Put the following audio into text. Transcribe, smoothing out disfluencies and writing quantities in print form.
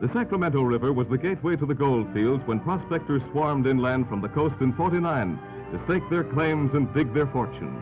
The Sacramento River was the gateway to the gold fields when prospectors swarmed inland from the coast in '49 to stake their claims and dig their fortunes.